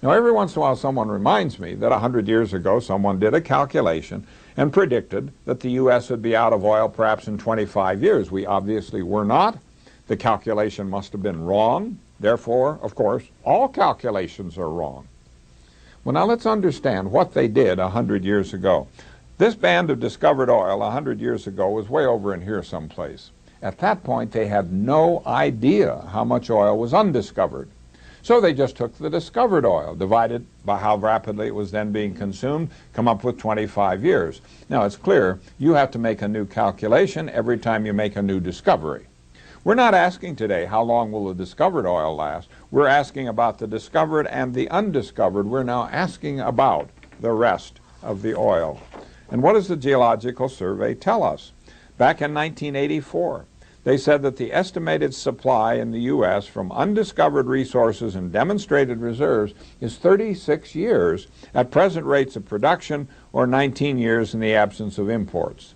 Now, every once in a while someone reminds me that 100 years ago someone did a calculation and predicted that the U.S. would be out of oil perhaps in 25 years. We obviously were not. The calculation must have been wrong. Therefore, of course, all calculations are wrong. Well, now let's understand what they did 100 years ago. This band of discovered oil 100 years ago was way over in here someplace. At that point, they had no idea how much oil was undiscovered. So they just took the discovered oil, divided by how rapidly it was then being consumed, come up with 25 years. Now it's clear you have to make a new calculation every time you make a new discovery. We're not asking today how long will the discovered oil last. We're asking about the discovered and the undiscovered. We're now asking about the rest of the oil. And what does the Geological Survey tell us? Back in 1984, they said that the estimated supply in the U.S. from undiscovered resources and demonstrated reserves is 36 years at present rates of production, or 19 years in the absence of imports.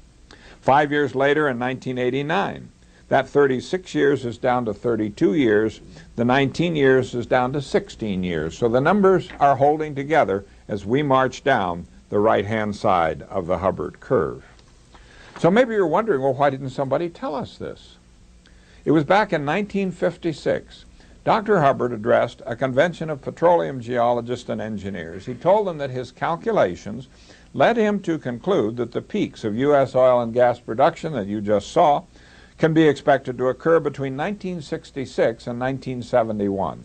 5 years later, in 1989, that 36 years is down to 32 years. The 19 years is down to 16 years. So the numbers are holding together as we march down the right-hand side of the Hubbert curve. So maybe you're wondering, well, why didn't somebody tell us this? It was back in 1956. Dr. Hubbert addressed a convention of petroleum geologists and engineers. He told them that his calculations led him to conclude that the peaks of U.S. oil and gas production that you just saw can be expected to occur between 1966 and 1971.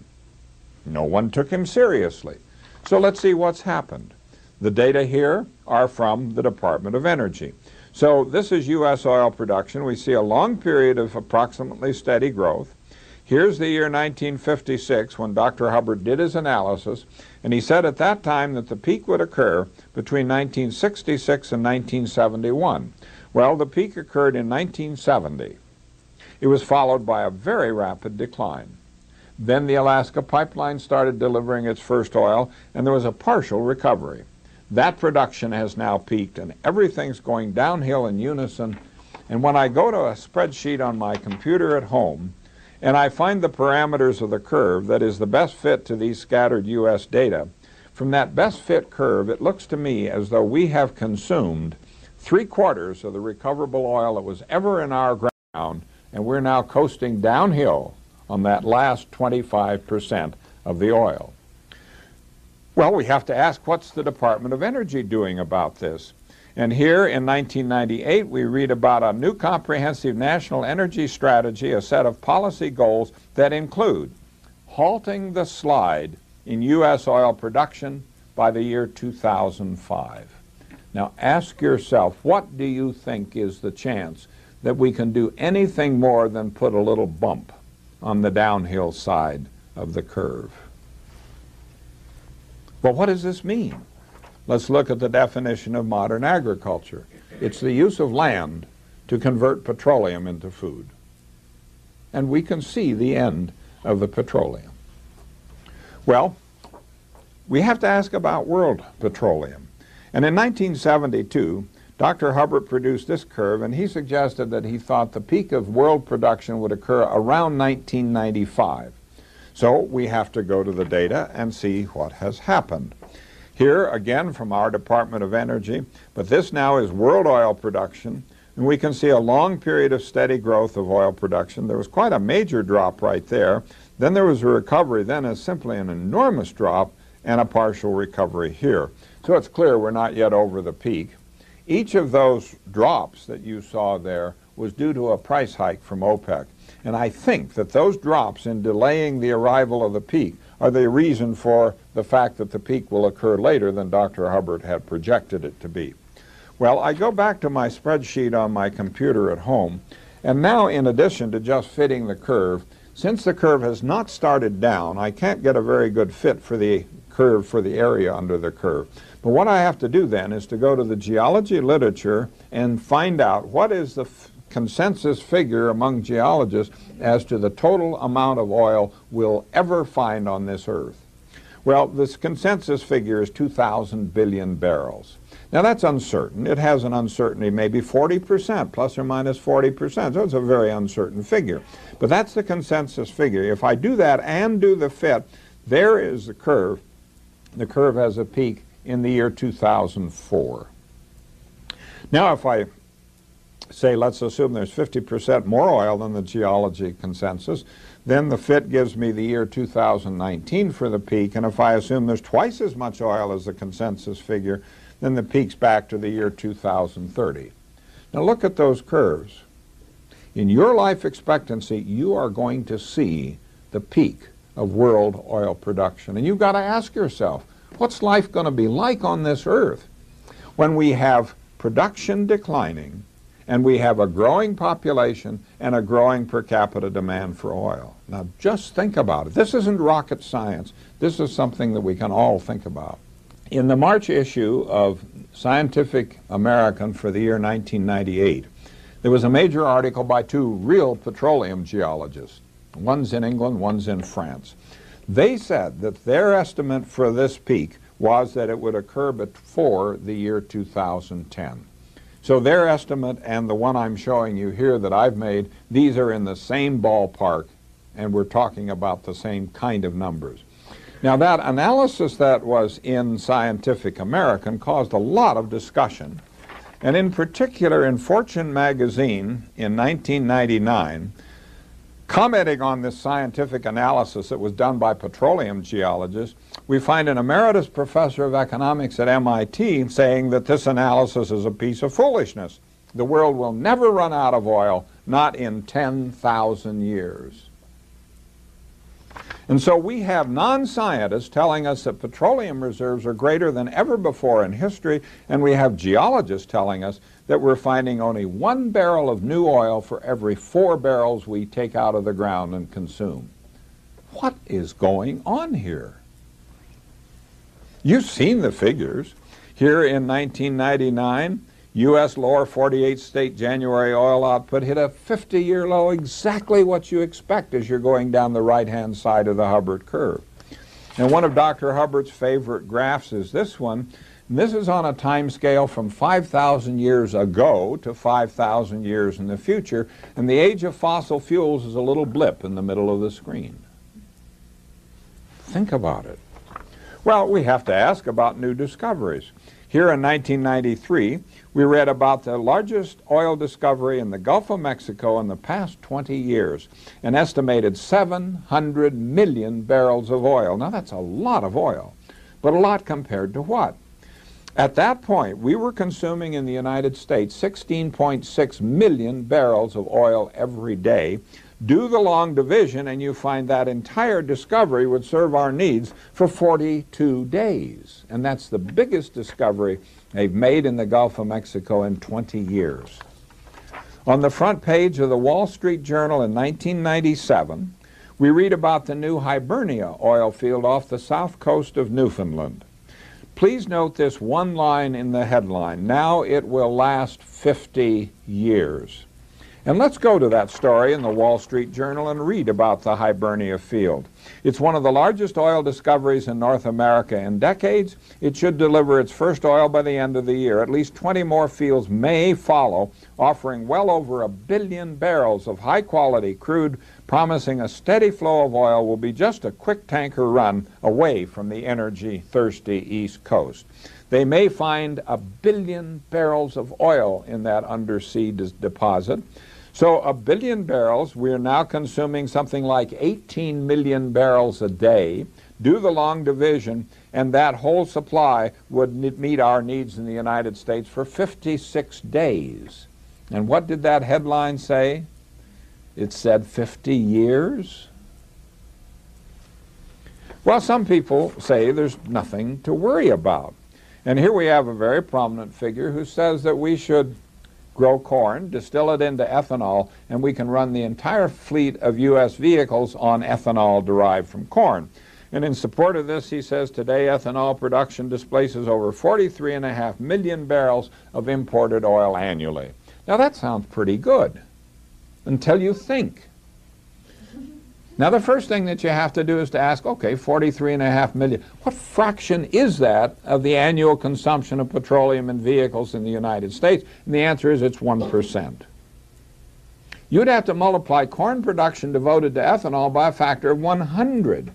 No one took him seriously. So let's see what's happened. The data here are from the Department of Energy. So this is U.S. oil production. We see a long period of approximately steady growth. Here's the year 1956 when Dr. Hubbert did his analysis, and he said at that time that the peak would occur between 1966 and 1971. Well, the peak occurred in 1970. It was followed by a very rapid decline. Then the Alaska pipeline started delivering its first oil, and there was a partial recovery. That production has now peaked, and everything's going downhill in unison. And when I go to a spreadsheet on my computer at home, and I find the parameters of the curve that is the best fit to these scattered U.S. data, from that best fit curve, it looks to me as though we have consumed 3/4 of the recoverable oil that was ever in our ground, and we're now coasting downhill on that last 25% of the oil. Well, we have to ask, what's the Department of Energy doing about this? And here in 1998, we read about a new comprehensive national energy strategy, a set of policy goals that include halting the slide in U.S. oil production by the year 2005. Now ask yourself, what do you think is the chance that we can do anything more than put a little bump on the downhill side of the curve? Well, what does this mean? Let's look at the definition of modern agriculture. It's the use of land to convert petroleum into food. And we can see the end of the petroleum. Well, we have to ask about world petroleum. And in 1972, Dr. Hubbert produced this curve, and he suggested that he thought the peak of world production would occur around 1995. So we have to go to the data and see what has happened. Here, again, from our Department of Energy, but this now is world oil production, and we can see a long period of steady growth of oil production. There was quite a major drop right there. Then there was a recovery, then is simply an enormous drop, and a partial recovery here. So it's clear we're not yet over the peak. Each of those drops that you saw there was due to a price hike from OPEC. And I think that those drops in delaying the arrival of the peak are the reason for the fact that the peak will occur later than Dr. Hubbert had projected it to be. Well, I go back to my spreadsheet on my computer at home, and now in addition to just fitting the curve, since the curve has not started down, I can't get a very good fit for the curve for the area under the curve. But what I have to do then is to go to the geology literature and find out what is the consensus figure among geologists as to the total amount of oil we'll ever find on this earth. Well, this consensus figure is 2,000 billion barrels. Now that's uncertain. It has an uncertainty, maybe 40%, plus or minus 40%. So it's a very uncertain figure. But that's the consensus figure. If I do that and do the fit, there is the curve The curve has a peak in the year 2004. Now if I say, let's assume there's 50% more oil than the geology consensus, then the fit gives me the year 2019 for the peak, and if I assume there's twice as much oil as the consensus figure, then the peak's back to the year 2030. Now look at those curves. In your life expectancy, you are going to see the peak of world oil production, and you've got to ask yourself, what's life going to be like on this earth when we have production declining, and we have a growing population and a growing per capita demand for oil? Now just think about it. This isn't rocket science. This is something that we can all think about. In the March issue of Scientific American for the year 1998, there was a major article by two real petroleum geologists. One's in England, one's in France. They said that their estimate for this peak was that it would occur before the year 2010. So their estimate and the one I'm showing you here that I've made, these are in the same ballpark, and we're talking about the same kind of numbers. Now that analysis that was in Scientific American caused a lot of discussion, and in particular in Fortune magazine in 1999, commenting on this scientific analysis that was done by petroleum geologists, we find an emeritus professor of economics at MIT saying that this analysis is a piece of foolishness. The world will never run out of oil, not in 10,000 years. And so we have non-scientists telling us that petroleum reserves are greater than ever before in history, and we have geologists telling us that we're finding only 1 barrel of new oil for every 4 barrels we take out of the ground and consume. What is going on here? You've seen the figures. Here in 1999, U.S. lower 48 state January oil output hit a 50-year low, exactly what you expect as you're going down the right-hand side of the Hubbert curve. And one of Dr. Hubbert's favorite graphs is this one. This is on a time scale from 5,000 years ago to 5,000 years in the future, and the age of fossil fuels is a little blip in the middle of the screen. Think about it. Well, we have to ask about new discoveries. Here in 1993, we read about the largest oil discovery in the Gulf of Mexico in the past 20 years, an estimated 700 million barrels of oil. Now that's a lot of oil, but a lot compared to what? At that point, we were consuming in the United States 16.6 million barrels of oil every day. Do the long division, and you find that entire discovery would serve our needs for 42 days. And that's the biggest discovery they've made in the Gulf of Mexico in 20 years. On the front page of the Wall Street Journal in 1997, we read about the new Hibernia oil field off the south coast of Newfoundland. Please note this one line in the headline, now it will last 50 years. And let's go to that story in the Wall Street Journal and read about the Hibernia field. It's one of the largest oil discoveries in North America in decades. It should deliver its first oil by the end of the year. At least 20 more fields may follow, offering well over 1 billion barrels of high-quality crude, promising a steady flow of oil will be just a quick tanker run away from the energy-thirsty East Coast. They may find 1 billion barrels of oil in that undersea deposit. So 1 billion barrels, we're now consuming something like 18 million barrels a day. Do the long division, and that whole supply would meet our needs in the United States for 56 days. And what did that headline say? It said 50 years? Well, some people say there's nothing to worry about. And here we have a very prominent figure who says that we should grow corn, distill it into ethanol, and we can run the entire fleet of U.S. vehicles on ethanol derived from corn. And in support of this, he says, today ethanol production displaces over 43.5 million barrels of imported oil annually. Now that sounds pretty good. Until you think. Now the first thing that you have to do is to ask, okay, 43.5 million, what fraction is that of the annual consumption of petroleum in vehicles in the United States? And the answer is it's 1%. You'd have to multiply corn production devoted to ethanol by a factor of 100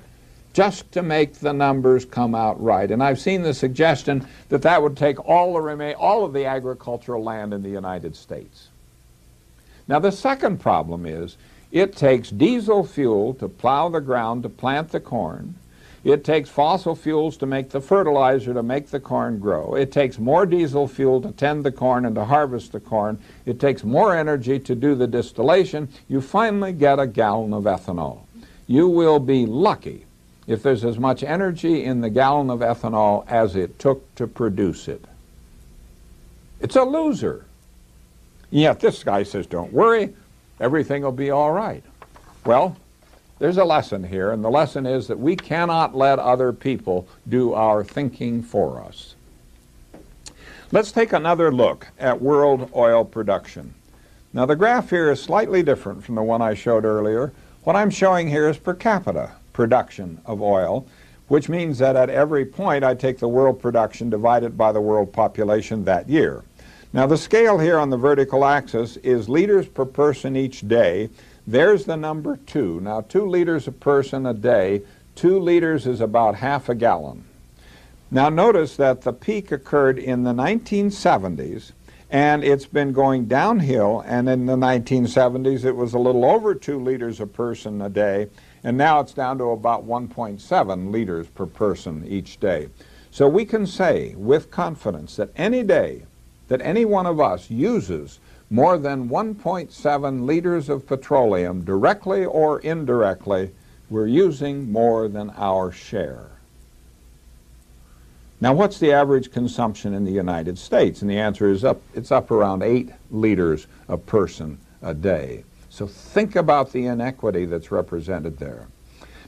just to make the numbers come out right. And I've seen the suggestion that that would take all of the agricultural land in the United States. Now, the second problem is it takes diesel fuel to plow the ground to plant the corn. It takes fossil fuels to make the fertilizer to make the corn grow. It takes more diesel fuel to tend the corn and to harvest the corn. It takes more energy to do the distillation. You finally get a gallon of ethanol. You will be lucky if there's as much energy in the gallon of ethanol as it took to produce it. It's a loser. Yet this guy says, don't worry, everything will be all right. Well, there's a lesson here, and the lesson is that we cannot let other people do our thinking for us. Let's take another look at world oil production. Now, the graph here is slightly different from the one I showed earlier. What I'm showing here is per capita production of oil, which means that at every point I take the world production, divide it by the world population that year. Now, the scale here on the vertical axis is liters per person each day. There's the number 2. Now, 2 liters a person a day. 2 liters is about half a gallon. Now, notice that the peak occurred in the 1970s, and it's been going downhill, and in the 1970s it was a little over 2 liters a person a day, and now it's down to about 1.7 liters per person each day. So we can say with confidence that any day that any one of us uses more than 1.7 liters of petroleum, directly or indirectly, we're using more than our share. Now, what's the average consumption in the United States? And the answer is it's up around 8 liters a person a day. So think about the inequity that's represented there.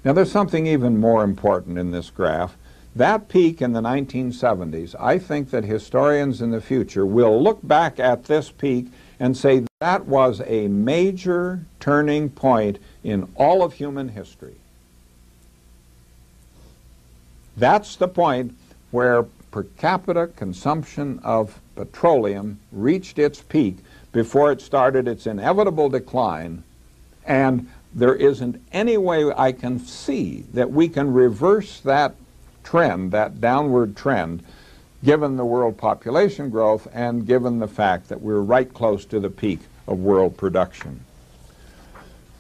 Now, there's something even more important in this graph. That peak in the 1970s, I think that historians in the future will look back at this peak and say that was a major turning point in all of human history. That's the point where per capita consumption of petroleum reached its peak before it started its inevitable decline, and there isn't any way I can see that we can reverse that trend, that downward trend, given the world population growth and given the fact that we're right close to the peak of world production.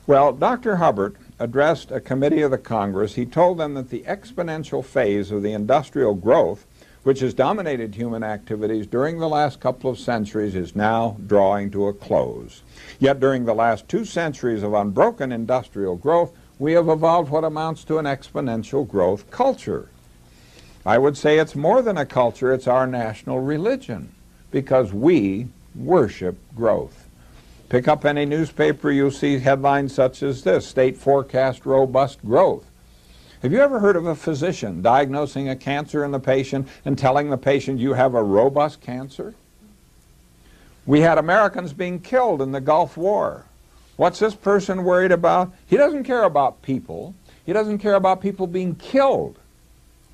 Well, Dr. Hubbert addressed a committee of the Congress. He told them that the exponential phase of the industrial growth, which has dominated human activities during the last couple of centuries, is now drawing to a close. Yet during the last 2 centuries of unbroken industrial growth, we have evolved what amounts to an exponential growth culture. I would say it's more than a culture, it's our national religion, because we worship growth. Pick up any newspaper, you'll see headlines such as this: state forecast robust growth. Have you ever heard of a physician diagnosing a cancer in the patient and telling the patient you have a robust cancer? We had Americans being killed in the Gulf War. What's this person worried about? He doesn't care about people. He doesn't care about people being killed.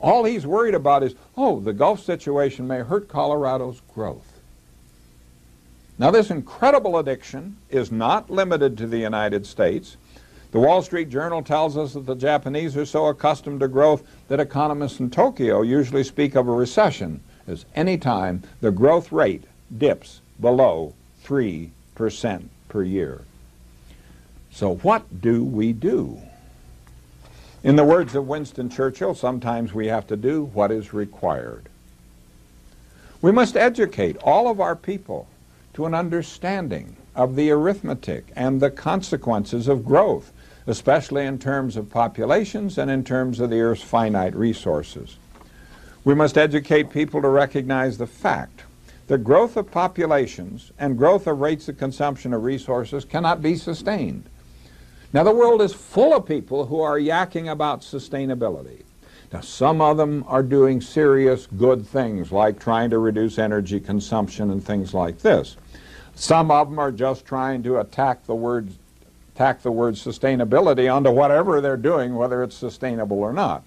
All he's worried about is, oh, the Gulf situation may hurt Colorado's growth. Now, this incredible addiction is not limited to the United States. The Wall Street Journal tells us that the Japanese are so accustomed to growth that economists in Tokyo usually speak of a recession as any time the growth rate dips below 3% per year. So what do we do? In the words of Winston Churchill, sometimes we have to do what is required. We must educate all of our people to an understanding of the arithmetic and the consequences of growth, especially in terms of populations and in terms of the Earth's finite resources. We must educate people to recognize the fact that growth of populations and growth of rates of consumption of resources cannot be sustained. Now, the world is full of people who are yakking about sustainability. Now, some of them are doing serious good things, like trying to reduce energy consumption and things like this. Some of them are just trying to tack the word sustainability onto whatever they're doing, whether it's sustainable or not.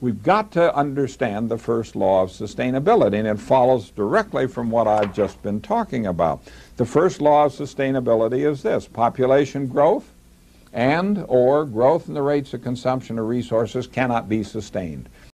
We've got to understand the first law of sustainability, and it follows directly from what I've just been talking about. The first law of sustainability is this: population growth and/or growth in the rates of consumption of resources cannot be sustained.